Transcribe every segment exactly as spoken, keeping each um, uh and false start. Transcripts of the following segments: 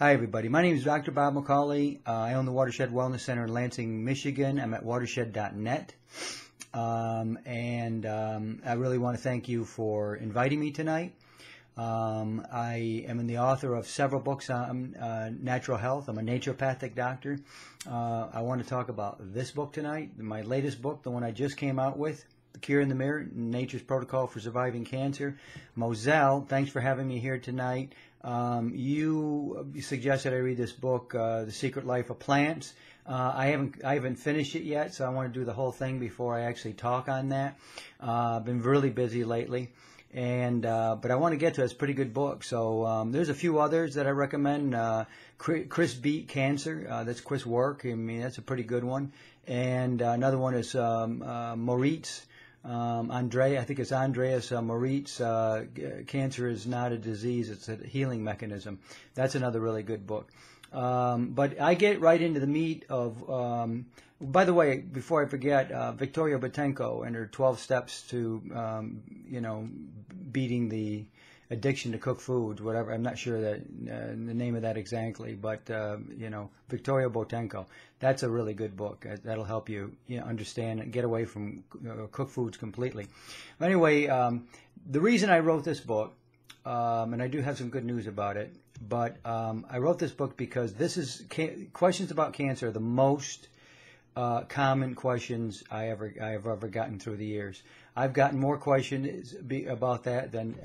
Hi, everybody. My name is Doctor Bob McCauley. Uh, I own the Watershed Wellness Center in Lansing, Michigan. I'm at watershed dot net. Um, and um, I really want to thank you for inviting me tonight. Um, I am the author of several books on uh, natural health. I'm a naturopathic doctor. Uh, I want to talk about this book tonight, my latest book, the one I just came out with, The Cure in the Mirror, Nature's Protocol for Surviving Cancer. Moselle, thanks for having me here tonight. Um, you suggested I read this book, uh, The Secret Life of Plants. Uh, I haven't I haven't finished it yet, so I want to do the whole thing before I actually talk on that. Uh, I've been really busy lately, and uh, but I want to get to it. It's a pretty good book. So um, there's a few others that I recommend. Uh, Chris Beat Cancer, uh, that's Chris Wark. I mean, that's a pretty good one. And uh, another one is um, uh, Moritz. Um, Andre, I think it's Andreas uh, Moritz, uh, Cancer is Not a Disease, It's a Healing Mechanism. That's another really good book. Um, but I get right into the meat of, um, by the way, before I forget, uh, Victoria Boutenko and her twelve steps to, um, you know, beating the addiction to cooked food, whatever. I'm not sure that uh, the name of that exactly, but, uh, you know, Victoria Boutenko. That's a really good book. That'll help you, you know, understand and get away from uh, cooked foods completely. But anyway, um, the reason I wrote this book, um, and I do have some good news about it, but um, I wrote this book because this is ca questions about cancer are the most uh, common questions I ever I have ever gotten through the years. I've gotten more questions about that than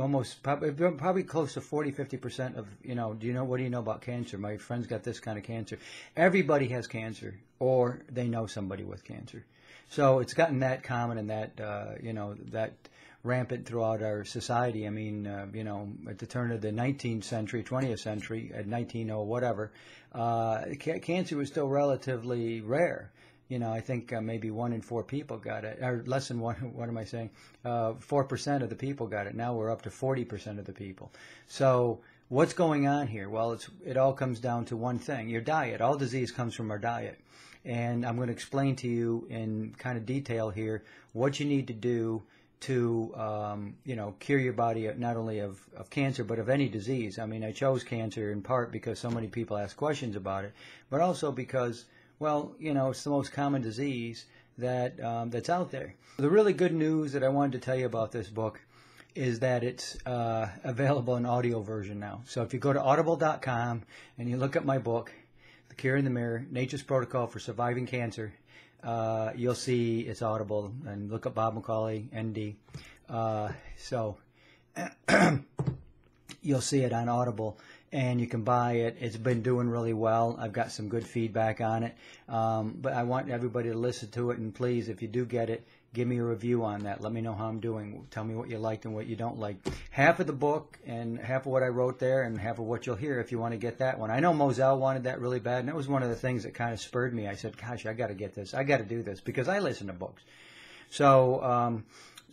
almost probably, probably close to forty, fifty percent of, you know, do you know, what do you know about cancer? My friend's got this kind of cancer. Everybody has cancer or they know somebody with cancer. So it's gotten that common and that, uh, you know, that rampant throughout our society. I mean, uh, you know, at the turn of the nineteenth century, twentieth century, at nineteen oh, whatever, uh, cancer was still relatively rare. You know, I think uh, maybe one in four people got it, or less than one, what am I saying, uh, four percent of the people got it. Now we're up to forty percent of the people. So what's going on here? Well, it's, it all comes down to one thing, your diet. All disease comes from our diet. And I'm going to explain to you in kind of detail here what you need to do to, um, you know, cure your body not only of, of cancer, but of any disease. I mean, I chose cancer in part because so many people ask questions about it, but also because, well, you know, it's the most common disease that um, that's out there. The really good news that I wanted to tell you about this book is that it's uh, available in audio version now. So if you go to audible dot com and you look up my book, The Cure in the Mirror, Nature's Protocol for Surviving Cancer, uh, you'll see it's audible. And look up Bob McCauley, N D. Uh, so you'll see it on Audible. And you can buy it. It's been doing really well. I've got some good feedback on it. Um, but I want everybody to listen to it. And please, if you do get it, give me a review on that. Let me know how I'm doing. Tell me what you liked and what you don't like. Half of the book and half of what I wrote there and half of what you'll hear if you want to get that one. I know Moselle wanted that really bad. And that was one of the things that kind of spurred me. I said, gosh, I got to get this. I got to do this because I listen to books. So... Um,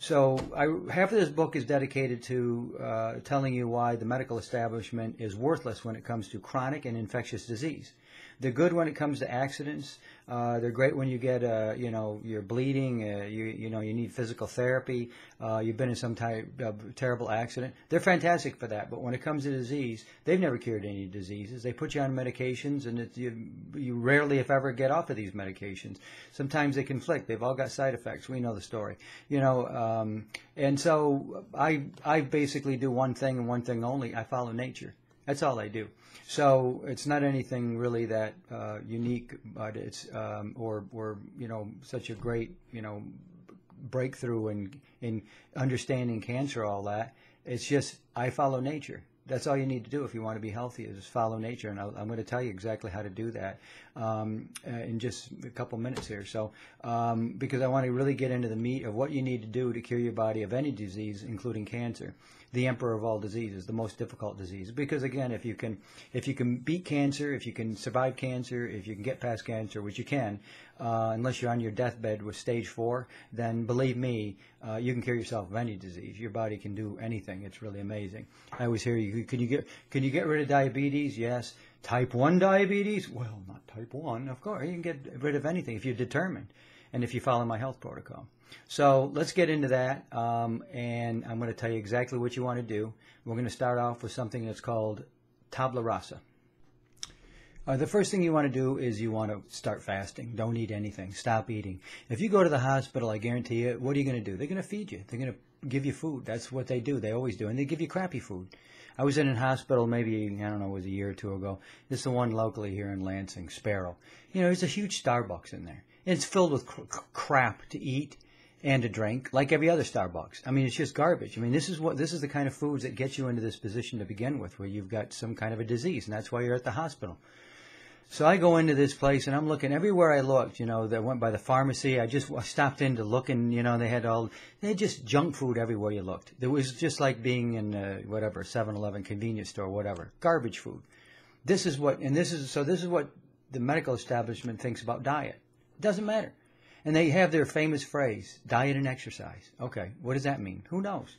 So I, half of this book is dedicated to uh, telling you why the medical establishment is worthless when it comes to chronic and infectious disease. They're good when it comes to accidents. Uh, they're great when you get, uh, you know, you're bleeding. Uh, you you know, you need physical therapy. Uh, you've been in some type of terrible accident. They're fantastic for that. But when it comes to disease, they've never cured any diseases. They put you on medications, and it, you you rarely, if ever, get off of these medications. Sometimes they conflict. They've all got side effects. We know the story. You know. Uh, Um, and so I, I basically do one thing and one thing only. I follow nature. That's all I do. So it's not anything really that uh, unique, but it's um, or or you know such a great you know breakthrough in in understanding cancer, all that. It's just I follow nature. That's all you need to do if you want to be healthy is follow nature, and I'll, I'm going to tell you exactly how to do that um, in just a couple minutes here. So, um, because I want to really get into the meat of what you need to do to cure your body of any disease, including cancer, the emperor of all diseases, the most difficult disease. Because again, if you can, if you can beat cancer, if you can survive cancer, if you can get past cancer, which you can, uh, unless you're on your deathbed with stage four, then believe me, uh, you can cure yourself of any disease. Your body can do anything. It's really amazing. I always hear you. Can you get can you get rid of diabetes? Yes. Type one diabetes? Well, not type one, of course. You can get rid of anything if you're determined and if you follow my health protocol. So let's get into that, um, and I'm going to tell you exactly what you want to do. We're going to start off with something that's called tabla rasa. Uh, the first thing you want to do is you want to start fasting. Don't eat anything. Stop eating. If you go to the hospital, I guarantee you, what are you going to do? They're going to feed you. They're going to give you food. That's what they do. They always do. And they give you crappy food. I was in a hospital maybe, I don't know, it was a year or two ago. This is the one locally here in Lansing, Sparrow. You know, there's a huge Starbucks in there. And it's filled with cr crap to eat and to drink, like every other Starbucks. I mean, it's just garbage. I mean, this is what this is the kind of foods that get you into this position to begin with, where you've got some kind of a disease, and that's why you're at the hospital. So I go into this place, and I'm looking everywhere I looked. You know, I went by the pharmacy. I just stopped in to look, and you know, they had all they had just junk food everywhere you looked. It was just like being in uh, whatever seven eleven convenience store, whatever garbage food. This is what, and this is so. This is what the medical establishment thinks about diet. It doesn't matter. And they have their famous phrase, diet and exercise. Okay, what does that mean? Who knows?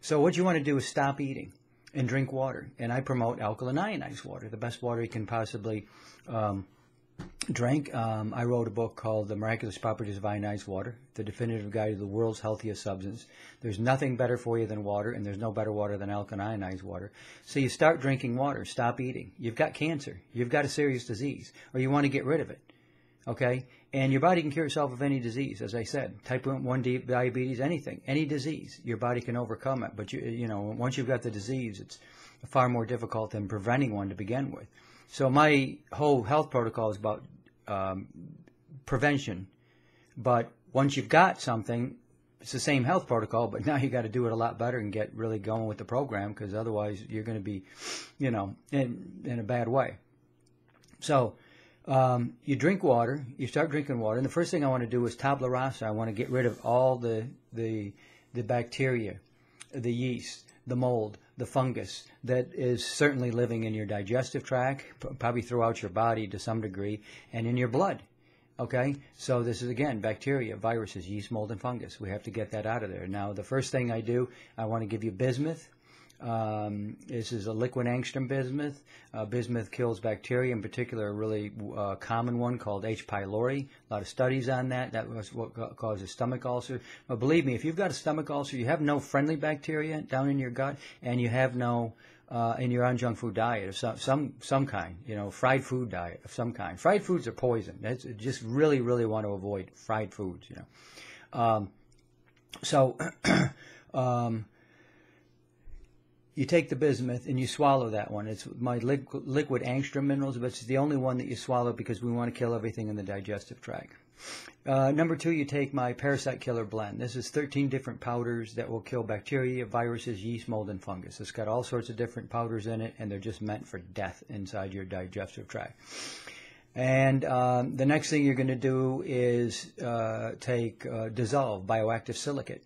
So what you want to do is stop eating and drink water. And I promote alkaline ionized water, the best water you can possibly um, drink. Um, I wrote a book called The Miraculous Properties of Ionized Water, The Definitive Guide to the World's Healthiest Substance. There's nothing better for you than water, and there's no better water than alkaline ionized water. So you start drinking water, stop eating. You've got cancer. You've got a serious disease, or you want to get rid of it. Okay? And your body can cure itself of any disease, as I said. Type one diabetes, anything, any disease, your body can overcome it. But, you, you know, once you've got the disease, it's far more difficult than preventing one to begin with. So my whole health protocol is about um, prevention. But once you've got something, it's the same health protocol, but now you've got to do it a lot better and get really going with the program, because otherwise you're going to be, you know, in, in a bad way. So... Um, you drink water, you start drinking water, and the first thing I want to do is tabula rasa. I want to get rid of all the, the, the bacteria, the yeast, the mold, the fungus that is certainly living in your digestive tract, probably throughout your body to some degree, and in your blood. Okay? So this is, again, bacteria, viruses, yeast, mold, and fungus. We have to get that out of there. Now, the first thing I do, I want to give you bismuth. Um, this is a liquid angstrom bismuth. Uh, bismuth kills bacteria, in particular a really uh, common one called H. pylori. A lot of studies on that. That was what causes stomach ulcer. But believe me, if you've got a stomach ulcer, you have no friendly bacteria down in your gut, and you have no uh, in your on-junk food diet of some, some, some kind, you know, fried food diet of some kind. Fried foods are poison. That's just really, really want to avoid fried foods, you know. Um, so... um, You take the bismuth and you swallow that one. It's my liquid, liquid angstrom minerals, but it's the only one that you swallow because we want to kill everything in the digestive tract. Uh, number two, you take my Parasite Killer Blend. This is thirteen different powders that will kill bacteria, viruses, yeast, mold, and fungus. It's got all sorts of different powders in it, and they're just meant for death inside your digestive tract. And um, the next thing you're going to do is uh, take uh, Dissolve bioactive silicate.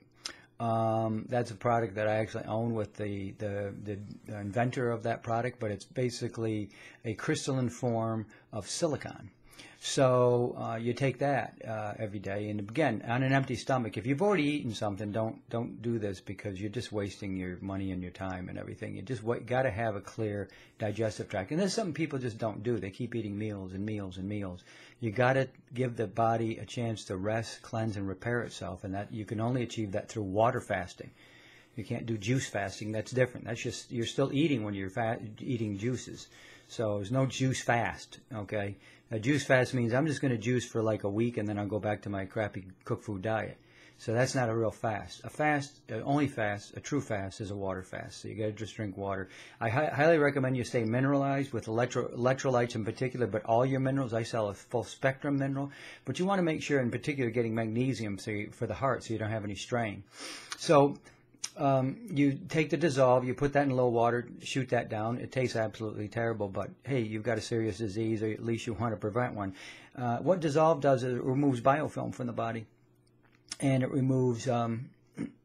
Um, that's a product that I actually own with the, the, the inventor of that product, but it's basically a crystalline form of silicon. So uh, you take that uh, every day, and again, on an empty stomach. If you've already eaten something, don't don't do this, because you're just wasting your money and your time and everything. You just got to have a clear digestive tract, and that's something people just don't do. They keep eating meals and meals and meals. You got to give the body a chance to rest, cleanse, and repair itself, and that you can only achieve that through water fasting. You can't do juice fasting. That's different. That's just you're still eating when you're fat, eating juices. So there's no juice fast, okay? A juice fast means I'm just going to juice for like a week and then I'll go back to my crappy cooked food diet. So that's not a real fast. A fast, uh, only fast, a true fast is a water fast. So you got to just drink water. I hi highly recommend you stay mineralized with electro electrolytes in particular, but all your minerals. I sell a full spectrum mineral, but you want to make sure in particular getting magnesium so you, for the heart so you don't have any strain. So... Um, you take the Dissolve, you put that in low water, shoot that down. It tastes absolutely terrible, but hey, you've got a serious disease, or at least you want to prevent one. Uh, what Dissolve does is it removes biofilm from the body, and it removes um,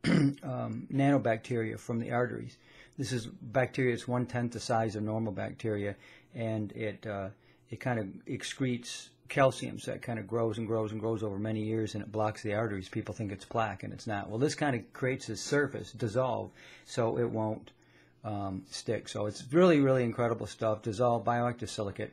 um, nanobacteria from the arteries. This is bacteria that's one-tenth the size of normal bacteria, and it, uh, it kind of excretes calcium, so it kind of grows and grows and grows over many years, and it blocks the arteries. People think it's plaque, and it's not. Well, this kind of creates this surface, Dissolve, so it won't um, stick. So it's really, really incredible stuff. Dissolve bioactive silicate.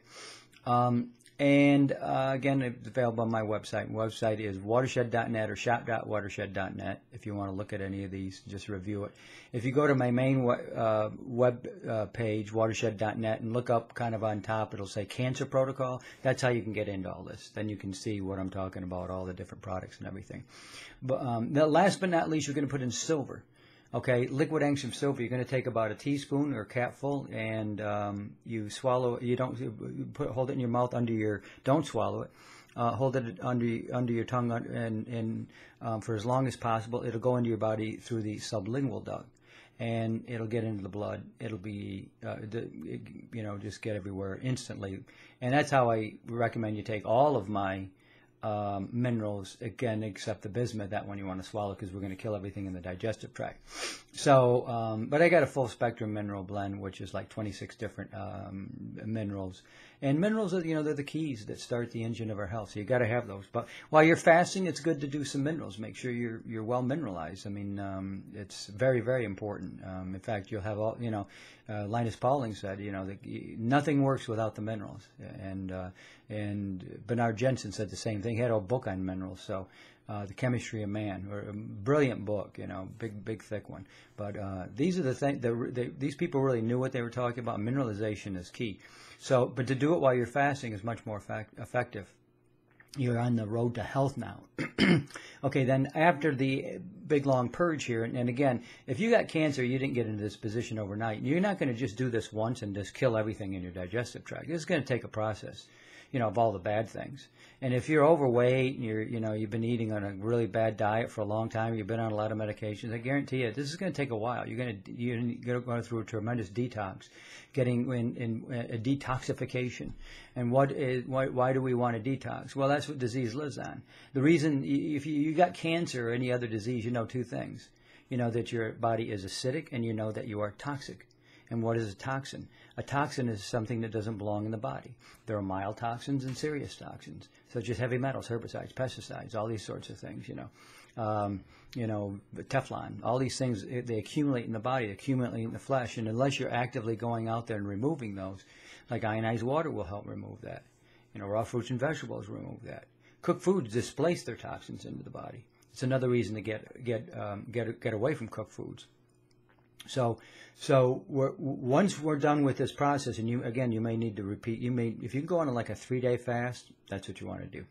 Um, And uh, again, it's available on my website. My website is watershed dot net or shop dot watershed dot net if you want to look at any of these, just review it. If you go to my main uh, web uh, page, watershed dot net, and look up kind of on top, it'll say Cancer Protocol. That's how you can get into all this. Then you can see what I'm talking about, all the different products and everything. But um, now last but not least, you're going to put in silver. Okay, liquid angstrom silver. You're going to take about a teaspoon or a capful, and um, you swallow. You don't you put hold it in your mouth under your. Don't swallow it. Uh, hold it under under your tongue, and and um, for as long as possible, it'll go into your body through the sublingual duct, and it'll get into the blood. It'll be uh, the, it, you know just get everywhere instantly, and that's how I recommend you take all of my. Um, minerals, again, except the bismuth, that one you want to swallow because we're going to kill everything in the digestive tract. So, um, but I got a full spectrum mineral blend, which is like twenty-six different um, minerals. And minerals are, you know, they're the keys that start the engine of our health. So you got to have those. But while you're fasting, it's good to do some minerals. Make sure you're you're well mineralized. I mean, um, it's very, very important. Um, in fact, you'll have all, you know, uh, Linus Pauling said, you know, that nothing works without the minerals. And uh, and Bernard Jensen said the same thing. He had a book on minerals. So. Uh, The Chemistry of Man, or a brilliant book, you know, big, big, thick one. But uh, these are the things. These people really knew what they were talking about. Mineralization is key. So, but to do it while you're fasting is much more fact, effective. You're on the road to health now. Okay, then after the big long purge here, and, and again, if you got cancer, you didn't get into this position overnight. You're not going to just do this once and just kill everything in your digestive tract. It's going to take a process. You know, of all the bad things. And if you're overweight and you're, you know, you've been eating on a really bad diet for a long time, you've been on a lot of medications, I guarantee you, this is going to take a while. You're going to, you're going to go through a tremendous detox, getting in, in a detoxification. And what is, why, why do we want to detox? Well, that's what disease lives on. The reason, if you, you got cancer or any other disease, you know two things. You know that your body is acidic and you know that you are toxic. And what is a toxin? A toxin is something that doesn't belong in the body. There are mild toxins and serious toxins, such as heavy metals, herbicides, pesticides, all these sorts of things, you know. Um, you know, Teflon, all these things, they accumulate in the body, they accumulate in the flesh, and unless you're actively going out there and removing those, like ionized water will help remove that. You know, raw fruits and vegetables remove that. Cooked foods displace their toxins into the body. It's another reason to get, get, um, get, get away from cooked foods. So, so we're, once we're done with this process, and you again, you may need to repeat. You may, if you can go on like a three-day fast, that's what you want to do.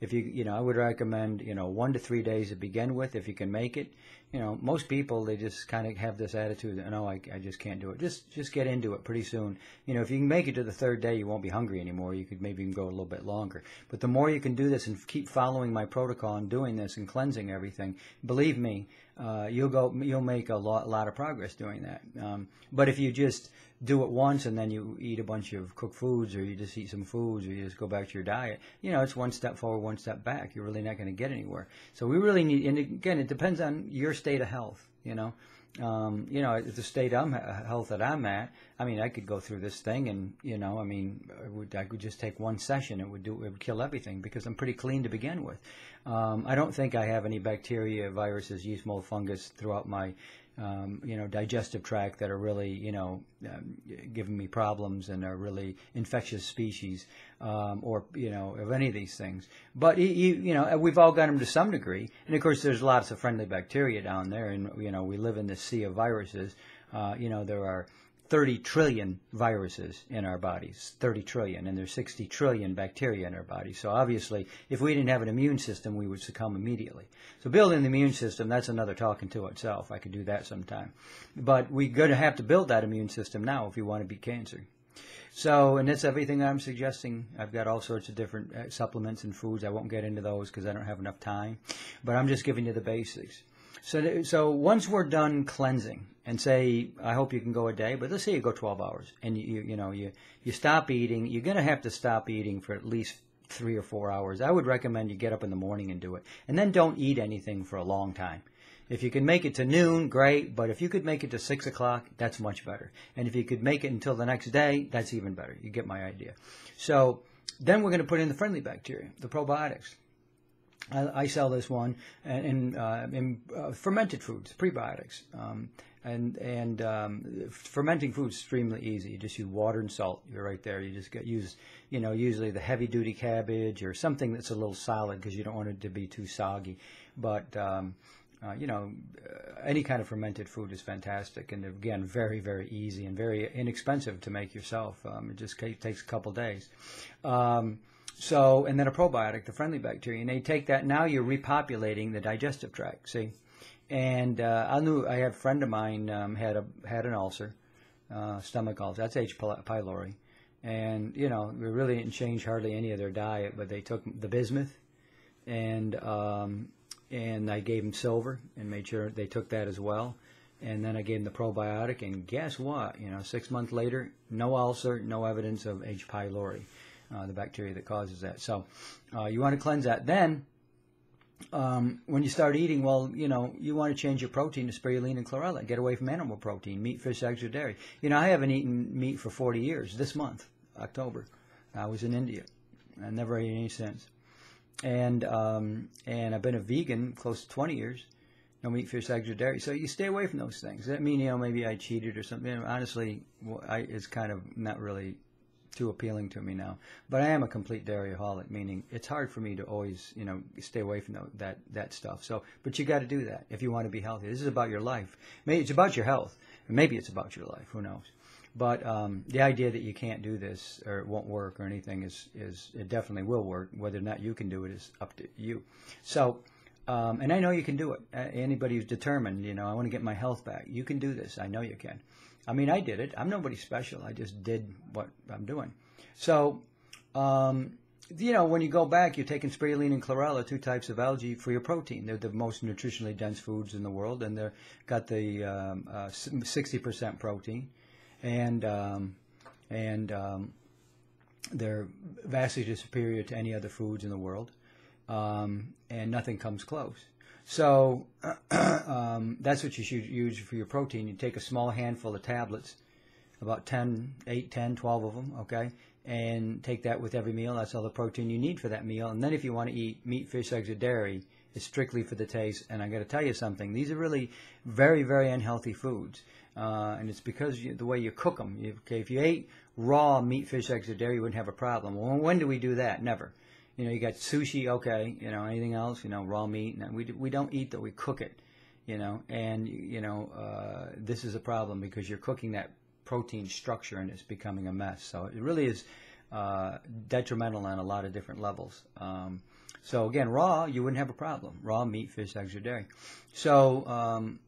If you, you know, I would recommend, you know, one to three days to begin with, if you can make it. You know, most people they just kind of have this attitude that no, I, I just can't do it. Just, just get into it pretty soon. You know, if you can make it to the third day, you won't be hungry anymore. You could maybe even go a little bit longer. But the more you can do this and keep following my protocol and doing this and cleansing everything, believe me, uh, you'll go, you'll make a lot, lot of progress doing that. Um, but if you just do it once and then you eat a bunch of cooked foods, or you just eat some foods, or you just go back to your diet, you know, it's one step forward, one step back. You're really not going to get anywhere. So we really need, and again, it depends on your state of health, you know. Um, you know, the state of health that I'm at, I mean, I could go through this thing and, you know, I mean, I would, I could just take one session. It would do, it would kill everything because I'm pretty clean to begin with. Um, I don't think I have any bacteria, viruses, yeast, mold, fungus throughout my, um, you know, digestive tract that are really, you know, um, giving me problems and are really infectious species um, or, you know, of any of these things. But, you, you know, we've all got them to some degree. And, of course, there's lots of friendly bacteria down there. And, you know, we live in this sea of viruses. Uh, you know, there are thirty trillion viruses in our bodies, thirty trillion, and there's sixty trillion bacteria in our bodies. So obviously, if we didn't have an immune system, we would succumb immediately. So building the immune system, that's another talking to itself. I could do that sometime. But we're going to have to build that immune system now if we want to beat cancer. So, and that's everything I'm suggesting. I've got all sorts of different supplements and foods. I won't get into those because I don't have enough time. But I'm just giving you the basics. So, so once we're done cleansing, and say, I hope you can go a day, but let's say you go twelve hours, and you, you, you know, you, you stop eating. You're going to have to stop eating for at least three or four hours. I would recommend you get up in the morning and do it, and then don't eat anything for a long time. If you can make it to noon, great, but if you could make it to six o'clock, that's much better. And if you could make it until the next day, that's even better. You get my idea. So then we're going to put in the friendly bacteria, the probiotics. I, I sell this one in, uh, in uh, fermented foods, prebiotics. Um, And and um, fermenting food's extremely easy. You just use water and salt. You're right there. You just get, use, you know, usually the heavy-duty cabbage or something that's a little solid because you don't want it to be too soggy. But um, uh, you know, any kind of fermented food is fantastic, and again, very very easy and very inexpensive to make yourself. Um, it just takes a couple days. Um, so and then a probiotic, the friendly bacteria, and they take that. Now you're repopulating the digestive tract. See. And uh, I knew I had a friend of mine um, had a had an ulcer, uh, stomach ulcer. That's H. pylori, and you know we really didn't change hardly any of their diet, but they took the bismuth, and um, and I gave them silver and made sure they took that as well, and then I gave them the probiotic, and guess what? You know, six months later, no ulcer, no evidence of H. pylori, uh, the bacteria that causes that. So uh, you want to cleanse that then. Um, when you start eating, well, you know, you want to change your protein to spirulina and chlorella. Get away from animal protein, meat, fish, eggs, or dairy. You know, I haven't eaten meat for forty years. This month, October, I was in India. I never ate any since. And um, and I've been a vegan close to twenty years. No meat, fish, eggs, or dairy. So you stay away from those things. Does that mean, you know, maybe I cheated or something? You know, honestly, I, it's kind of not really too appealing to me now, but I am a complete dairyaholic, meaning it's hard for me to always, you know, stay away from the, that that stuff. So, but you got to do that if you want to be healthy. This is about your life. Maybe it's about your health, and maybe it's about your life. Who knows? But um, the idea that you can't do this or it won't work or anything is is it definitely will work. Whether or not you can do it is up to you. So. Um, and I know you can do it. Anybody who's determined, you know, I want to get my health back. You can do this. I know you can. I mean, I did it. I'm nobody special. I just did what I'm doing. So, um, you know, when you go back, you're taking spirulina and chlorella, two types of algae, for your protein. They're the most nutritionally dense foods in the world, and they've got the um, uh, sixty percent protein, and um, and um, they're vastly superior to any other foods in the world. Um, and nothing comes close. So um, that's what you should use for your protein. You take a small handful of tablets, about ten, eight, ten, twelve of them, okay, and take that with every meal. That's all the protein you need for that meal. And then if you want to eat meat, fish, eggs, or dairy, it's strictly for the taste. And I got to tell you something. These are really very, very unhealthy foods. Uh, and it's because you, the way you cook them. You, okay, if you ate raw meat, fish, eggs, or dairy, you wouldn't have a problem. Well, when do we do that? Never. You know, you got sushi, okay, you know, anything else, you know, raw meat. And we, we don't eat, though. We cook it, you know, and, you know, uh, this is a problem because you're cooking that protein structure and it's becoming a mess. So it really is uh, detrimental on a lot of different levels. Um, so, again, raw, you wouldn't have a problem. Raw meat, fish, eggs, or dairy. So um,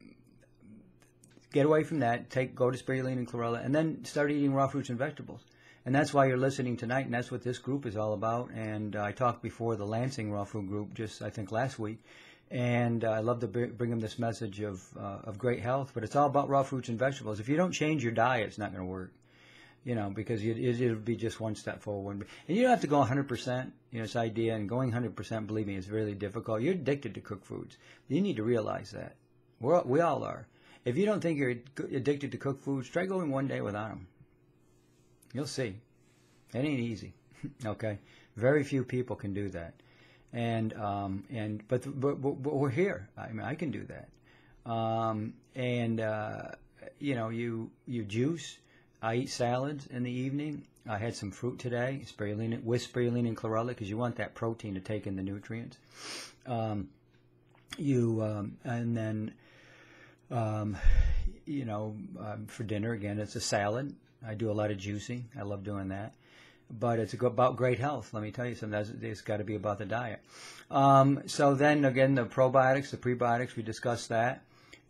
get away from that. Take, go to spirulina and chlorella, and then start eating raw fruits and vegetables. And that's why you're listening tonight, and that's what this group is all about. And uh, I talked before the Lansing Raw Food Group just, I think, last week. And uh, I love to bring them this message of, uh, of great health, but it's all about raw fruits and vegetables. If you don't change your diet, it's not going to work, you know, because it, it, it'll be just one step forward. And you don't have to go one hundred percent, you know, this idea. And going one hundred percent, believe me, is really difficult. You're addicted to cooked foods. You need to realize that. We're, we all are. If you don't think you're addicted to cooked foods, try going one day without them. You'll see. It ain't easy, okay? Very few people can do that. And, um, and but, but, but we're here. I mean, I can do that. Um, and, uh, you know, you, you juice. I eat salads in the evening. I had some fruit today, spirulina, with spirulina and chlorella, because you want that protein to take in the nutrients. Um, you, um, and then, um, you know, um, for dinner, again, it's a salad. I do a lot of juicing. I love doing that. But it's about great health. Let me tell you something. That's, it's got to be about the diet. Um, so then, again, the probiotics, the prebiotics, we discussed that.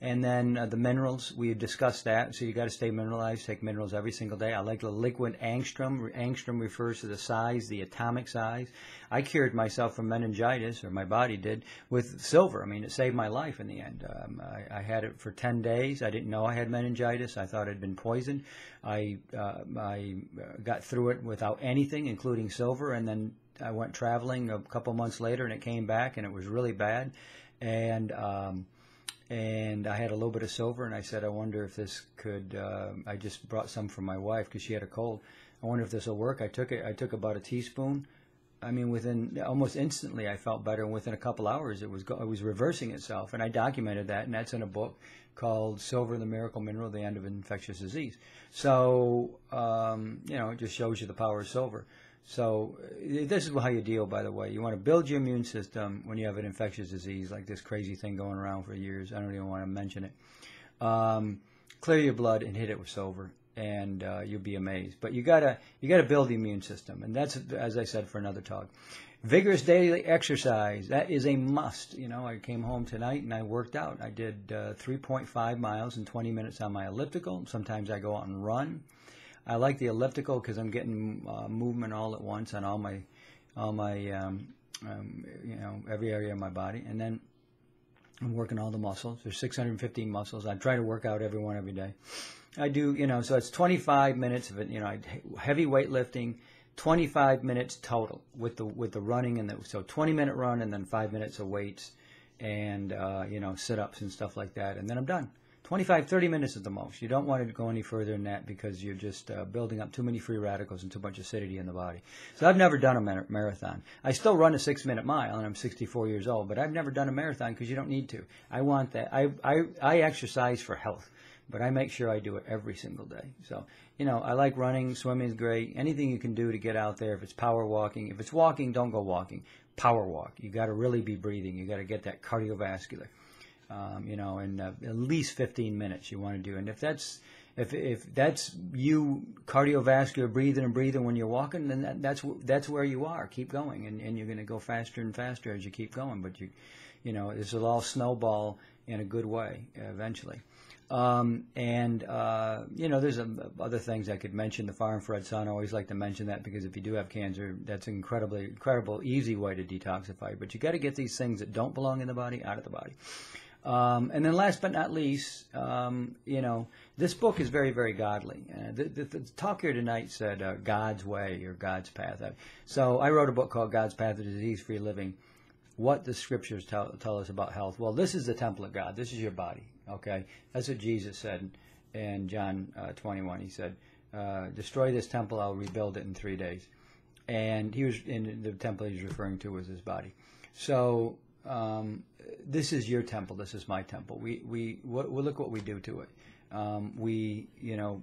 And then uh, the minerals, we discussed that. So you got to stay mineralized, take minerals every single day. I like the liquid angstrom. Angstrom refers to the size, the atomic size. I cured myself from meningitis, or my body did, with silver. I mean, it saved my life in the end. Um, I, I had it for ten days. I didn't know I had meningitis. I thought I'd been poisoned. I, uh, I got through it without anything, including silver. And then I went traveling a couple months later, and it came back, and it was really bad. And... Um, And I had a little bit of silver, and I said, I wonder if this could, uh, I just brought some for my wife because she had a cold. I wonder if this will work. I took it. I took about a teaspoon. I mean, within almost instantly, I felt better. And within a couple hours, it was go, it was reversing itself, and I documented that, and that's in a book called "Silver: The Miracle Mineral: The End of Infectious Disease." So, um, you know, it just shows you the power of silver. So, this is how you deal. By the way, you want to build your immune system when you have an infectious disease like this crazy thing going around for years. I don't even want to mention it. Um, clear your blood and hit it with silver, and uh, you'll be amazed. But you gotta you gotta build the immune system, and that's, as I said, for another talk. Vigorous daily exercise, that is a must. You know, I came home tonight and I worked out. I did uh, three point five miles in twenty minutes on my elliptical. Sometimes I go out and run. I like the elliptical because I'm getting uh, movement all at once on all my all my um, um, you know, every area of my body, and then I'm working all the muscles. There's six hundred fifteen muscles. I try to work out every one every day. I do, you know, so it's twenty-five minutes of it, you know, heavy weightlifting, twenty-five minutes total with the with the running, and the, so twenty minute run and then five minutes of weights and, uh, you know, sit-ups and stuff like that, and then I'm done. twenty-five, thirty minutes at the most. You don't want to go any further than that because you're just uh, building up too many free radicals and too much acidity in the body. So I've never done a marathon. I still run a six-minute mile, and I'm sixty-four years old, but I've never done a marathon because you don't need to. I want that. I, I, I exercise for health, but I make sure I do it every single day. So, you know, I like running. Swimming is great. Anything you can do to get out there. If it's power walking, if it's walking, don't go walking. Power walk. You got to really be breathing. You got to get that cardiovascular. Um, you know, in uh, at least fifteen minutes you want to do. And if that's if if that's you cardiovascular breathing and breathing when you're walking, then that, that's that's where you are. Keep going, and, and you're going to go faster and faster as you keep going. But you, you know, this will all snowball in a good way eventually. Um, and, uh, you know, there's a, other things I could mention. The far infrared sun, I always like to mention that because if you do have cancer, that's an incredibly, incredible, easy way to detoxify. But you got to get these things that don't belong in the body out of the body. Um, and then last but not least, um, you know, this book is very, very godly. Uh, the, the, the talk here tonight said uh, God's Way or God's Path. So I wrote a book called God's Path to Disease-Free Living, What the Scriptures tell, tell us about health. Well, this is the temple of God. This is your body. Okay, that's what Jesus said in John uh, twenty-one. He said, uh, destroy this temple, I'll rebuild it in three days. And he was in the temple he's referring to was his body. So um, this is your temple. This is my temple. We, we, what, well, look what we do to it. Um, we, you know,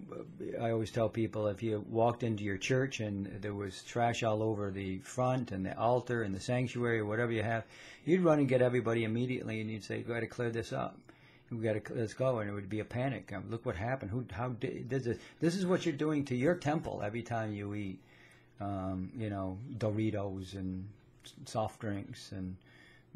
I always tell people if you walked into your church and there was trash all over the front and the altar and the sanctuary or whatever you have, you'd run and get everybody immediately and you'd say, go ahead and clear this up. We got to let's go, and it would be a panic. Um, look what happened. Who? How did this? Is, this is what you're doing to your temple every time you eat, um, you know, Doritos and soft drinks and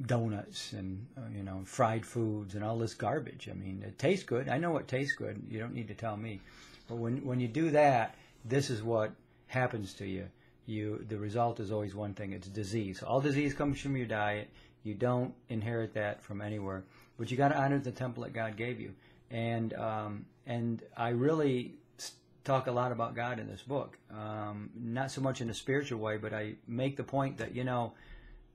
donuts and uh, you know, fried foods and all this garbage. I mean, it tastes good. I know it tastes good. You don't need to tell me. But when when you do that, this is what happens to you. You the result is always one thing. It's disease. All disease comes from your diet. You don't inherit that from anywhere. But you got to honor the temple that God gave you, and um, and I really talk a lot about God in this book, um, not so much in a spiritual way, but I make the point that, you know,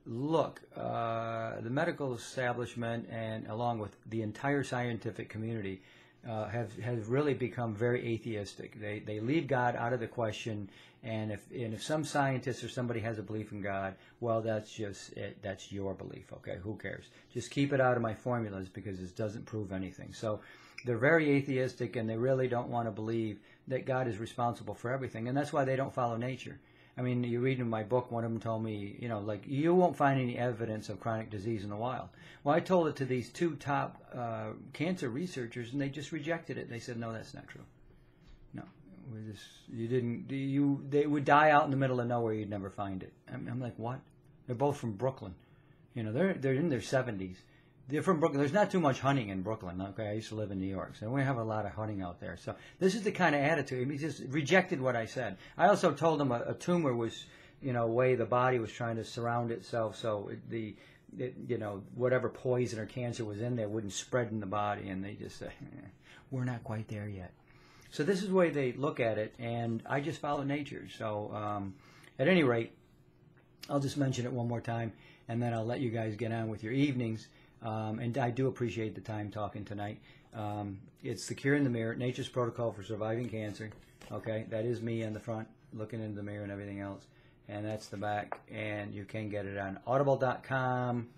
look, uh, the medical establishment and along with the entire scientific community uh, have have really become very atheistic. They they leave God out of the question, and if and if some scientist or somebody has a belief in God, well, that's just it. That's your belief, okay? Who cares? Just keep it out of my formulas because this doesn't prove anything. So they're very atheistic, and they really don't want to believe that God is responsible for everything, and that's why they don't follow nature. I mean, you read in my book, one of them told me, you know, like, you won't find any evidence of chronic disease in the wild. Well, I told it to these two top uh, cancer researchers, and they just rejected it. They said, no, that's not true. No, we just, you didn't, you, they would die out in the middle of nowhere. You'd never find it. I'm, I'm like, what? They're both from Brooklyn. You know, they're, they're in their seventies. They're from Brooklyn. There's not too much hunting in Brooklyn. Okay, I used to live in New York, so we have a lot of hunting out there. So this is the kind of attitude. He just rejected what I said. I also told him a, a tumor was, you know, way the body was trying to surround itself, so it, the, it, you know, whatever poison or cancer was in there wouldn't spread in the body. And they just say, eh, we're not quite there yet. So this is the way they look at it, and I just follow nature. So um, at any rate, I'll just mention it one more time, and then I'll let you guys get on with your evenings. Um, and I do appreciate the time talking tonight. Um, it's The Cure in the Mirror, Nature's Protocol for Surviving Cancer. Okay, that is me on the front looking into the mirror and everything else. and that's the back. And you can get it on audible dot com,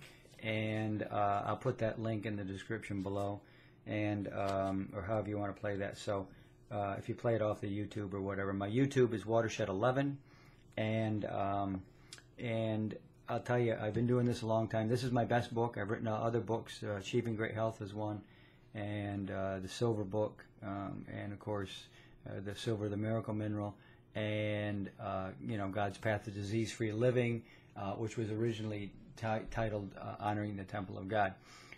and uh, I'll put that link in the description below, and um, or however you want to play that. So uh, if you play it off the YouTube or whatever, my YouTube is Watershed eleven, and um, and I'll tell you, I've been doing this a long time. This is my best book. I've written other books. Uh, Achieving Great Health is one, and uh, the Silver book, um, and of course uh, the Silver: The Miracle Mineral, and uh, you know, God's Path to Disease-Free Living, uh, which was originally titled uh, Honoring the Temple of God.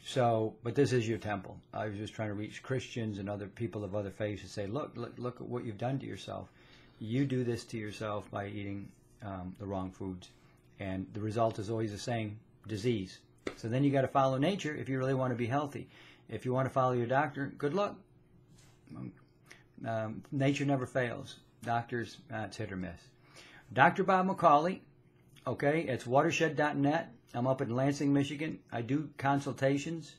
So, but this is your temple. I was just trying to reach Christians and other people of other faiths and say, look, look, look at what you've done to yourself. You do this to yourself by eating um, the wrong foods, and the result is always the same: disease. So then you got to follow nature if you really want to be healthy. If you want to follow your doctor, good luck. Um, nature never fails. Doctors, uh, it's hit or miss. Doctor Bob McCauley, okay, it's watershed dot net. I'm up in Lansing, Michigan. I do consultations.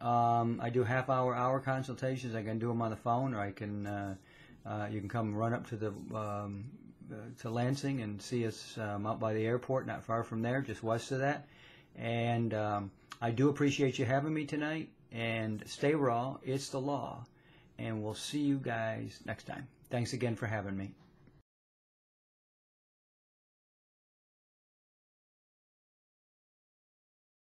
Um, I do half-hour, hour consultations. I can do them on the phone, or I can. Uh, uh, you can come run up to the um, uh, to Lansing and see us um, out by the airport, not far from there, just west of that. And um, I do appreciate you having me tonight. And stay raw. It's the law. And we'll see you guys next time. Thanks again for having me.